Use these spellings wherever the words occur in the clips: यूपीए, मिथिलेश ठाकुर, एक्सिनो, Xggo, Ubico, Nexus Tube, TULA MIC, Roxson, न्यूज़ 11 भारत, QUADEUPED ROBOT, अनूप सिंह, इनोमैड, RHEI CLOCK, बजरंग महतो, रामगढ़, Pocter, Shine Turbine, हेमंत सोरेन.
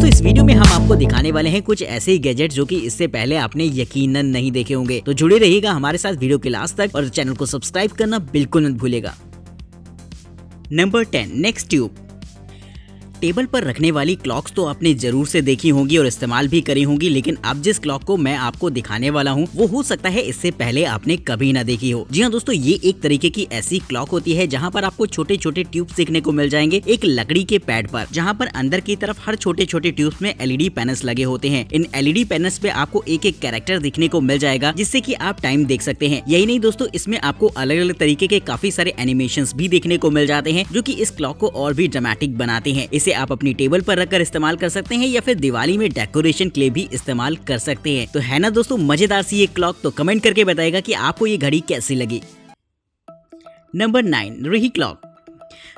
दोस्तों इस वीडियो में हम आपको दिखाने वाले हैं कुछ ऐसे ही गैजेट जो कि इससे पहले आपने यकीनन नहीं देखे होंगे। तो जुड़े रहिएगा हमारे साथ वीडियो के लास्ट तक और चैनल को सब्सक्राइब करना बिल्कुल मत भूलेगा। Number 10 next tube. टेबल पर रखने वाली क्लॉक्स तो आपने जरूर से देखी होंगी और इस्तेमाल भी करी होंगी, लेकिन अब जिस क्लॉक को मैं आपको दिखाने वाला हूँ वो हो सकता है इससे पहले आपने कभी ना देखी हो। जी हाँ दोस्तों, ये एक तरीके की ऐसी क्लॉक होती है जहाँ पर आपको छोटे छोटे ट्यूब्स देखने को मिल जाएंगे एक लकड़ी के पैड पर, जहाँ पर अंदर की तरफ हर छोटे छोटे ट्यूब्स में एलईडी पैनल्स लगे होते हैं। इन एलईडी पैनल्स पे आपको एक एक कैरेक्टर दिखने को मिल जाएगा जिससे की आप टाइम देख सकते हैं। यही नहीं दोस्तों, इसमें आपको अलग अलग तरीके के काफी सारे एनिमेशन भी देखने को मिल जाते हैं जो की इस क्लॉक को और भी ड्रामेटिक बनाते हैं। आप अपनी टेबल पर रखकर इस्तेमाल कर सकते हैं या फिर दिवाली में डेकोरेशन के लिए भी इस्तेमाल कर सकते हैं। तो है ना दोस्तों मजेदार सी ये क्लॉक। तो कमेंट करके बताइएगा कि आपको ये घड़ी कैसी लगी। नंबर 9 रही क्लॉक।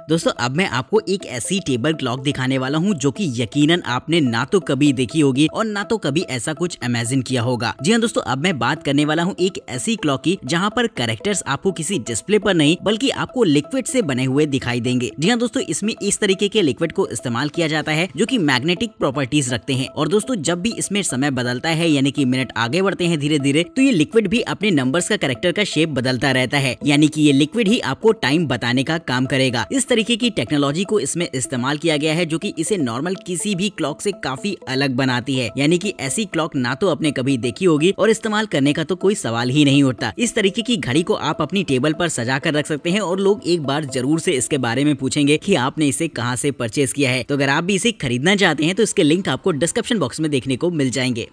दोस्तों अब मैं आपको एक ऐसी टेबल क्लॉक दिखाने वाला हूं जो कि यकीनन आपने ना तो कभी देखी होगी और ना तो कभी ऐसा कुछ इमेजिन किया होगा। जी हां दोस्तों, अब मैं बात करने वाला हूं एक ऐसी क्लॉक की जहां पर कैरेक्टर्स आपको किसी डिस्प्ले पर नहीं बल्कि आपको लिक्विड से बने हुए दिखाई देंगे। जी हां दोस्तों, इसमें इस तरीके के लिक्विड को इस्तेमाल किया जाता है जो की मैग्नेटिक प्रॉपर्टीज रखते हैं। और दोस्तों जब भी इसमें समय बदलता है यानी की मिनट आगे बढ़ते हैं धीरे धीरे, तो ये लिक्विड भी अपने नंबर्स का कैरेक्टर का शेप बदलता रहता है, यानी की ये लिक्विड ही आपको टाइम बताने का काम करेगा। इस तरीके की टेक्नोलॉजी को इसमें इस्तेमाल किया गया है जो कि इसे नॉर्मल किसी भी क्लॉक से काफी अलग बनाती है, यानी कि ऐसी क्लॉक ना तो आपने कभी देखी होगी और इस्तेमाल करने का तो कोई सवाल ही नहीं उठता। इस तरीके की घड़ी को आप अपनी टेबल पर सजा कर रख सकते हैं और लोग एक बार जरूर से इसके बारे में पूछेंगे कि आपने इसे कहाँ से परचेज किया है। तो अगर आप भी इसे खरीदना चाहते हैं तो इसके लिंक आपको डिस्क्रिप्शन बॉक्स में देखने को मिल जाएंगे।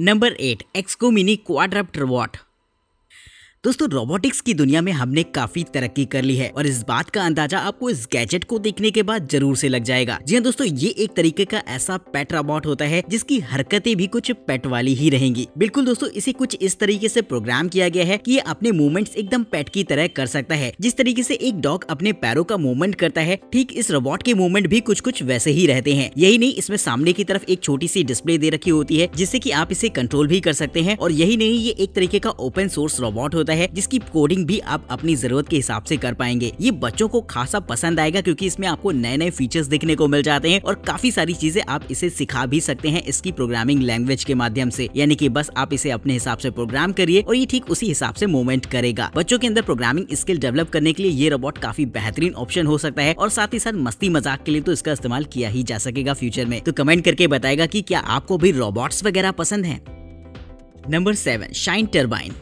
Number 8 Xgo mini quadruped robot. दोस्तों रोबोटिक्स की दुनिया में हमने काफी तरक्की कर ली है और इस बात का अंदाजा आपको इस गैजेट को देखने के बाद जरूर से लग जाएगा। जी हां दोस्तों, ये एक तरीके का ऐसा पेट रोबोट होता है जिसकी हरकतें भी कुछ पेट वाली ही रहेंगी। बिल्कुल दोस्तों, इसे कुछ इस तरीके से प्रोग्राम किया गया है कि ये अपने मूवमेंट्स एकदम पेट की तरह कर सकता है। जिस तरीके से एक डॉग अपने पैरों का मूवमेंट करता है, ठीक इस रोबोट के मूवमेंट भी कुछ कुछ वैसे ही रहते हैं। यही नहीं, इसमें सामने की तरफ एक छोटी सी डिस्प्ले दे रखी होती है जिससे की आप इसे कंट्रोल भी कर सकते हैं। और यही नहीं, ये एक तरीके का ओपन सोर्स रोबोट होता है जिसकी कोडिंग भी आप अपनी जरूरत के हिसाब से कर पाएंगे। ये बच्चों को खासा पसंद आएगा क्योंकि इसमें आपको नए नए फीचर्स देखने को मिल जाते हैं और काफी सारी चीजें आप इसे सिखा भी सकते हैं इसकी प्रोग्रामिंग लैंग्वेज के माध्यम से, यानी कि बस आप इसे अपने हिसाब से प्रोग्राम करिए और ये ठीक उसी हिसाब से मूवमेंट करेगा। बच्चों के अंदर प्रोग्रामिंग स्किल डेवलप करने के लिए ये रोबोट काफी बेहतरीन ऑप्शन हो सकता है और साथ ही साथ मस्ती मजाक के लिए तो इसका इस्तेमाल किया ही जा सकेगा फ्यूचर में। तो कमेंट करके बताएगा कि क्या आपको भी रोबोट्स वगैरह पसंद है। Number 7 shine turbine.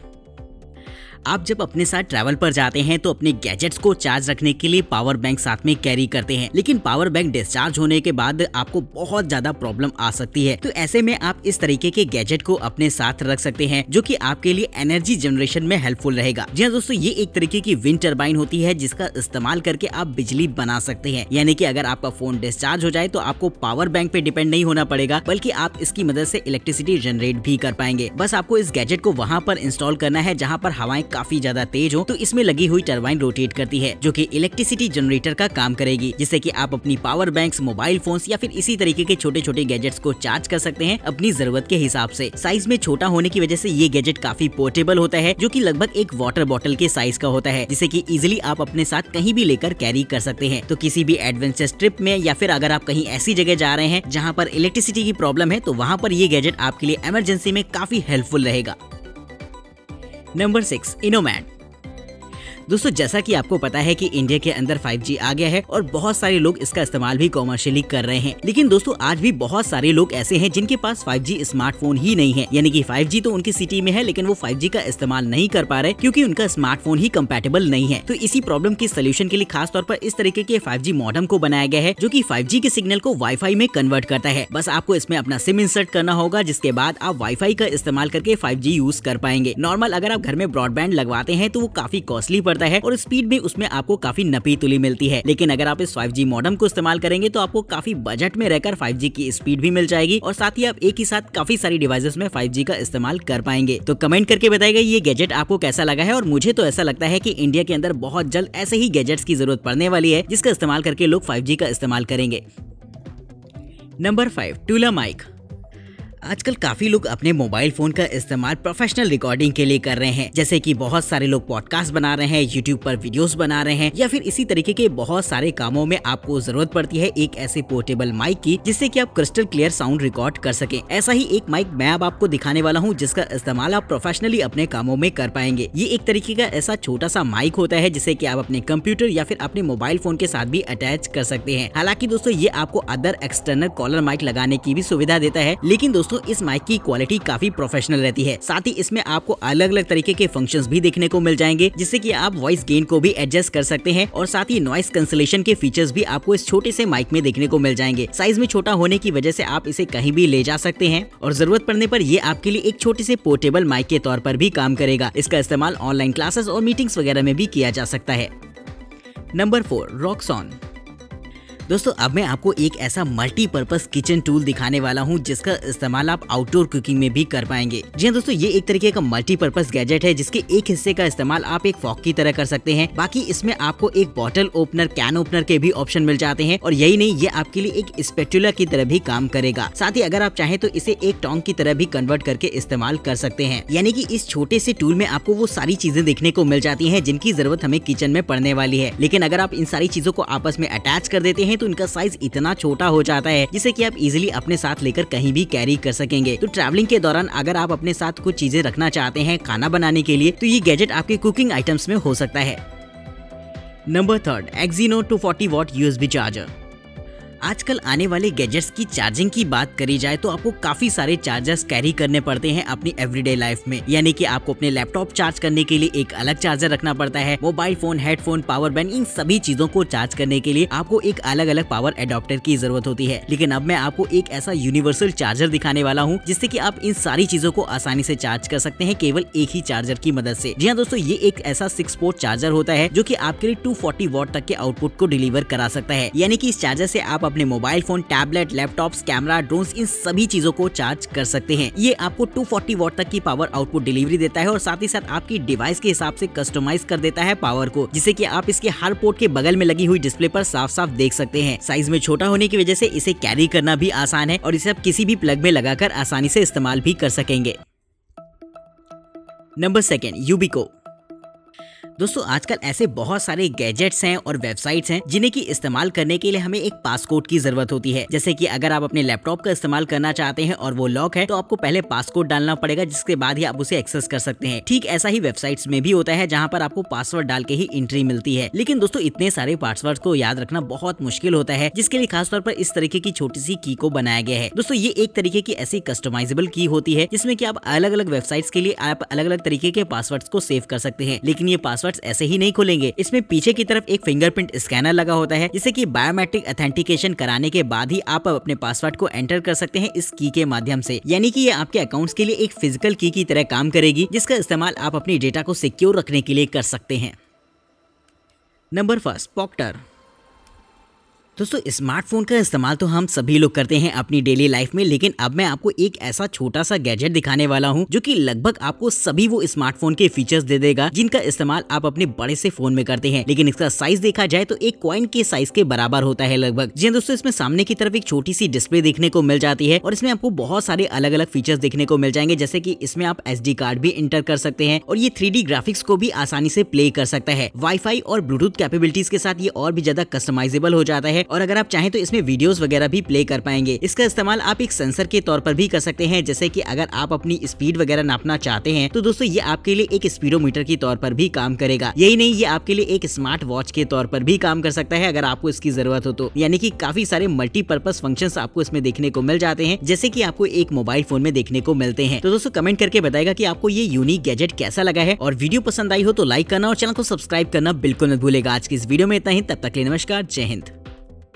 आप जब अपने साथ ट्रैवल पर जाते हैं तो अपने गैजेट्स को चार्ज रखने के लिए पावर बैंक साथ में कैरी करते हैं, लेकिन पावर बैंक डिस्चार्ज होने के बाद आपको बहुत ज्यादा प्रॉब्लम आ सकती है। तो ऐसे में आप इस तरीके के गैजेट को अपने साथ रख सकते हैं जो कि आपके लिए एनर्जी जनरेशन में हेल्पफुल रहेगा। जी हां दोस्तों, ये एक तरीके की विंड टर्बाइन होती है जिसका इस्तेमाल करके आप बिजली बना सकते हैं, यानी कि अगर आपका फोन डिस्चार्ज हो जाए तो आपको पावर बैंक पे डिपेंड नहीं होना पड़ेगा बल्कि आप इसकी मदद से इलेक्ट्रिसिटी जनरेट भी कर पाएंगे। बस आपको इस गैजेट को वहाँ पर इंस्टॉल करना है जहाँ पर हवाएं काफी ज्यादा तेज हो तो इसमें लगी हुई टरबाइन रोटेट करती है जो कि इलेक्ट्रिसिटी जनरेटर का काम करेगी, जिससे कि आप अपनी पावर बैंक्स, मोबाइल फोन्स या फिर इसी तरीके के छोटे छोटे गैजेट्स को चार्ज कर सकते हैं अपनी जरूरत के हिसाब से। साइज में छोटा होने की वजह से ये गैजेट काफी पोर्टेबल होता है जो कि लगभग एक वाटर बॉटल के साइज का होता है, जिसे कि इजिली आप अपने साथ कहीं भी लेकर कैरी कर सकते हैं। तो किसी भी एडवेंचर ट्रिप में या फिर अगर आप कहीं ऐसी जगह जा रहे हैं जहाँ पर इलेक्ट्रिसिटी की प्रॉब्लम है तो वहाँ पर ये गैजेट आपके लिए इमरजेंसी में काफी हेल्पफुल रहेगा। नंबर 6 इनोमैड। दोस्तों जैसा कि आपको पता है कि इंडिया के अंदर 5G आ गया है और बहुत सारे लोग इसका इस्तेमाल भी कॉमर्शियली कर रहे हैं, लेकिन दोस्तों आज भी बहुत सारे लोग ऐसे हैं जिनके पास 5G स्मार्टफोन ही नहीं है, यानी कि 5G तो उनकी सिटी में है लेकिन वो 5G का इस्तेमाल नहीं कर पा रहे क्योंकि उनका स्मार्टफोन ही कम्पेटेबल नहीं है। तो इसी प्रॉब्लम के सोल्यूशन के लिए खासतौर पर इस तरीके के 5G मॉडम को बनाया गया है जो की 5G के सिग्नल को वाईफाई में कन्वर्ट करता है। बस आपको इसमें अपना सिम इंसर्ट करना होगा जिसके बाद आप वाईफाई का इस्तेमाल करके 5G यूज कर पाएंगे। नॉर्मल अगर आप घर में ब्रॉडबैंड लगवाते हैं तो वो काफी कॉस्टली है और स्पीड भी उसमें आपको काफी नपी तुली मिलती है, लेकिन अगर आप इस 5G मॉडम को इस्तेमाल करेंगे तो आपको काफी बजट में रहकर 5G की स्पीड भी मिल जाएगी और साथ ही आप एक ही साथ काफी सारी डिवाइसेस में 5G का इस्तेमाल कर पाएंगे। तो कमेंट करके बताइएगा ये गैजेट आपको कैसा लगा है। और मुझे तो ऐसा लगता है कि इंडिया के अंदर बहुत जल्द ऐसे ही गैजेट्स की जरूरत पड़ने वाली है जिसका इस्तेमाल करके लोग 5G का इस्तेमाल करेंगे। नंबर 5 टूला माइक। आजकल काफी लोग अपने मोबाइल फोन का इस्तेमाल प्रोफेशनल रिकॉर्डिंग के लिए कर रहे हैं, जैसे कि बहुत सारे लोग पॉडकास्ट बना रहे हैं, यूट्यूब पर वीडियोस बना रहे हैं या फिर इसी तरीके के बहुत सारे कामों में आपको जरूरत पड़ती है एक ऐसे पोर्टेबल माइक की जिससे कि आप क्रिस्टल क्लियर साउंड रिकॉर्ड कर सके। ऐसा ही एक माइक मैं अब आपको दिखाने वाला हूँ जिसका इस्तेमाल आप प्रोफेशनली अपने कामों में कर पाएंगे। ये एक तरीके का ऐसा छोटा सा माइक होता है जिसे की आप अपने कंप्यूटर या फिर अपने मोबाइल फोन के साथ भी अटैच कर सकते हैं। हालांकि दोस्तों ये आपको अदर एक्सटर्नल कॉलर माइक लगाने की भी सुविधा देता है, लेकिन दोस्तों इस माइक की क्वालिटी काफी प्रोफेशनल रहती है। साथ ही इसमें आपको अलग अलग तरीके के फंक्शंस भी देखने को मिल जाएंगे जिससे कि आप वॉइस गेन को भी एडजस्ट कर सकते हैं और साथ ही नॉइस कैंसिलेशन के फीचर्स भी आपको इस छोटे से माइक में देखने को मिल जाएंगे। साइज में छोटा होने की वजह से आप इसे कहीं भी ले जा सकते हैं और जरूरत पड़ने पर ये आपके लिए एक छोटे से पोर्टेबल माइक के तौर पर भी काम करेगा। इसका इस्तेमाल ऑनलाइन क्लासेस और मीटिंग्स वगैरह में भी किया जा सकता है। नंबर 4, रॉक्सन। दोस्तों अब मैं आपको एक ऐसा मल्टीपर्पज किचन टूल दिखाने वाला हूं जिसका इस्तेमाल आप आउटडोर कुकिंग में भी कर पाएंगे। जी हां दोस्तों, ये एक तरीके का मल्टीपर्पज गैजेट है जिसके एक हिस्से का इस्तेमाल आप एक फॉक की तरह कर सकते हैं। बाकी इसमें आपको एक बॉटल ओपनर, कैन ओपनर के भी ऑप्शन मिल जाते हैं और यही नहीं, ये आपके लिए एक स्पेटुला की तरह भी काम करेगा। साथ ही अगर आप चाहें तो इसे एक टोंग की तरह भी कन्वर्ट करके इस्तेमाल कर सकते हैं। यानी कि इस छोटे से टूल में आपको वो सारी चीजें देखने को मिल जाती है जिनकी जरूरत हमें किचन में पड़ने वाली है। लेकिन अगर आप इन सारी चीजों को आपस में अटैच कर देते हैं तो इनका साइज इतना छोटा हो जाता है जिसे कि आप इजीली अपने साथ लेकर कहीं भी कैरी कर सकेंगे। तो ट्रैवलिंग के दौरान अगर आप अपने साथ कुछ चीजें रखना चाहते हैं खाना बनाने के लिए तो ये गैजेट आपके कुकिंग आइटम्स में हो सकता है। नंबर 3, एक्सिनो 240 वाट USB चार्जर। आजकल आने वाले गैजेट्स की चार्जिंग की बात करी जाए तो आपको काफी सारे चार्जर्स कैरी करने पड़ते हैं अपनी एवरीडे लाइफ में। यानी कि आपको अपने लैपटॉप चार्ज करने के लिए एक अलग चार्जर रखना पड़ता है, mobile phone, headphone, power bank, इन सभी चीजों को चार्ज करने के लिए आपको एक अलग अलग पावर एडॉप्टर की जरूरत होती है। लेकिन अब मैं आपको एक ऐसा यूनिवर्सल चार्जर दिखाने वाला हूँ जिससे की आप इन सारी चीजों को आसानी से चार्ज कर सकते हैं केवल एक ही चार्जर की मदद से। जी हाँ दोस्तों, ये एक ऐसा 6 पोर्ट चार्जर होता है जो की आपके लिए 240 वाट तक के आउटपुट को डिलीवर करा सकता है। यानी कि इस चार्जर से आप अपने mobile phone, tablet, laptops, camera, drones, इन सभी चीजों को चार्ज कर सकते हैं। ये आपको 240 वाट तक की पावर आउटपुट डिलीवरी देता है और साथ ही साथ आपकी डिवाइस के हिसाब से कस्टमाइज कर देता है पावर को, जिससे कि आप इसके हर पोर्ट के बगल में लगी हुई डिस्प्ले पर साफ साफ देख सकते हैं। साइज में छोटा होने की वजह से इसे कैरी करना भी आसान है और इसे आप किसी भी प्लग में लगाकर आसानी से इस्तेमाल भी कर सकेंगे। Number 2, Yubico. दोस्तों आजकल ऐसे बहुत सारे गैजेट्स हैं और वेबसाइट्स हैं जिन्हें की इस्तेमाल करने के लिए हमें एक पासकोड की जरूरत होती है। जैसे कि अगर आप अपने लैपटॉप का इस्तेमाल करना चाहते हैं और वो लॉक है तो आपको पहले पासकोड डालना पड़ेगा, जिसके बाद ही आप उसे एक्सेस कर सकते हैं। ठीक ऐसा ही वेबसाइट्स में भी होता है जहाँ पर आपको पासवर्ड डाल के ही एंट्री मिलती है। लेकिन दोस्तों इतने सारे पासवर्ड को याद रखना बहुत मुश्किल होता है, जिसके लिए खासतौर पर इस तरीके की छोटी सी की को बनाया गया है। दोस्तों ये एक तरीके की ऐसी कस्टमाइजेबल की होती है जिसमें की आप अलग अलग वेबसाइट्स के लिए आप अलग अलग तरीके के पासवर्ड को सेव कर सकते हैं। लेकिन ये पासवर्ड्स ऐसे ही नहीं खुलेंगे, इसमें पीछे की तरफ एक फिंगरप्रिंट स्कैनर लगा होता है जिससे कि बायोमेट्रिक ऑथेंटिकेशन कराने के बाद ही आप अपने पासवर्ड को एंटर कर सकते हैं इस की के माध्यम से। यानी कि ये आपके अकाउंट्स के लिए एक फिजिकल की तरह काम करेगी जिसका इस्तेमाल आप अपने डेटा को सिक्योर रखने के लिए कर सकते हैं। नंबर 1, पॉक्टर। दोस्तों स्मार्टफोन का इस्तेमाल तो हम सभी लोग करते हैं अपनी डेली लाइफ में, लेकिन अब मैं आपको एक ऐसा छोटा सा गैजेट दिखाने वाला हूं जो कि लगभग आपको सभी वो स्मार्टफोन के फीचर्स दे देगा जिनका इस्तेमाल आप अपने बड़े से फोन में करते हैं। लेकिन इसका साइज देखा जाए तो एक कॉइन के साइज के बराबर होता है लगभग। जी दोस्तों, इसमें सामने की तरफ एक छोटी सी डिस्प्ले देखने को मिल जाती है और इसमें आपको बहुत सारे अलग अलग फीचर्स देखने को मिल जाएंगे, जैसे की इसमें आप SD कार्ड भी इंटर कर सकते हैं और ये 3D ग्राफिक्स को भी आसानी से प्ले कर सकता है। Wi-Fi और ब्लूटूथ कैपेबिलिटीज के साथ ये और भी ज्यादा कस्टमाइजेबल हो जाता है और अगर आप चाहें तो इसमें वीडियोस वगैरह भी प्ले कर पाएंगे। इसका इस्तेमाल आप एक सेंसर के तौर पर भी कर सकते हैं, जैसे कि अगर आप अपनी स्पीड वगैरह नापना चाहते हैं तो दोस्तों ये आपके लिए एक स्पीडोमीटर के तौर पर भी काम करेगा। यही नहीं, ये आपके लिए एक स्मार्ट वॉच के तौर पर भी काम कर सकता है अगर आपको इसकी जरूरत हो तो। यानी कि काफी सारे मल्टीपर्पज फंक्शंस आपको इसमें देखने को मिल जाते हैं जैसे कि आपको एक मोबाइल फोन में देखने को मिलते हैं। तो दोस्तों कमेंट करके बताएगा कि आपको ये यूनिक गैजेट कैसा लगा है और वीडियो पसंद आई हो तो लाइक करना और चैनल को सब्सक्राइब करना बिल्कुल मत भूलेगा। आज की इस वीडियो में इतना ही, तब तक के लिए नमस्कार, जय हिंद।